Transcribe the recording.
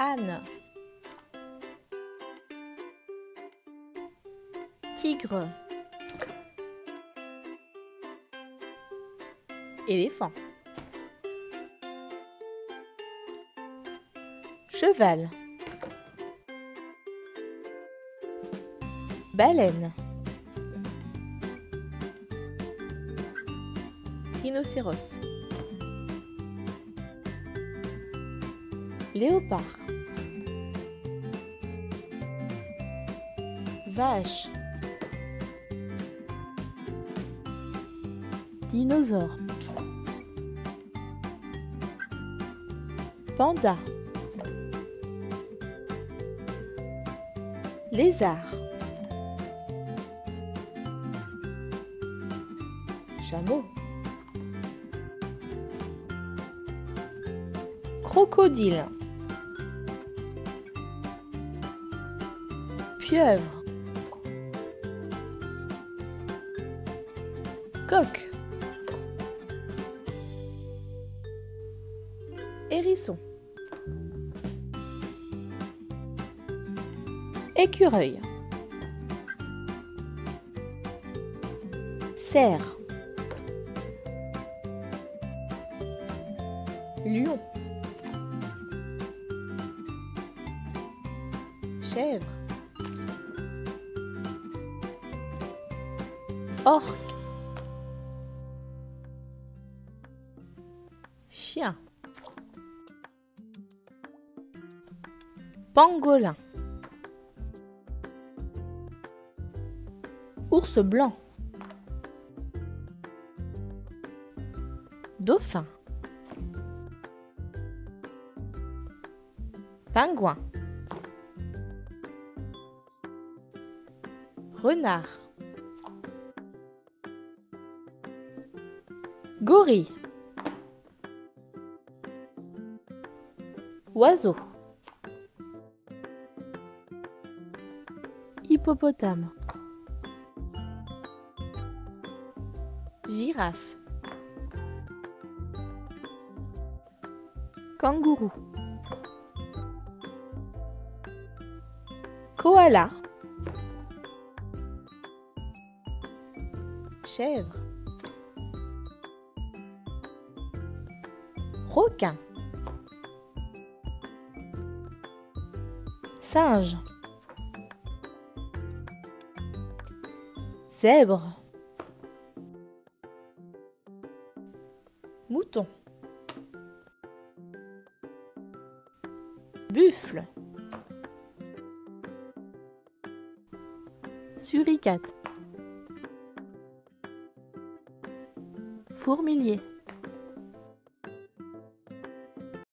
Âne. Tigre. Éléphant. Cheval. Baleine. Rhinocéros. Léopard. Vache. Dinosaure. Panda. Lézard. Chameau. Crocodile. Pieuvre. Coq. Hérisson. Écureuil. Cerf. Lion. Chèvre. Orque. Chien. Pangolin. Ours blanc. Dauphin. Pingouin. Renard. Gorille. Oiseau. Hippopotame. Girafe. Kangourou. Koala. Chèvre. Requin. Singe. Zèbre. Mouton. Buffle. Suricate. Fourmilier.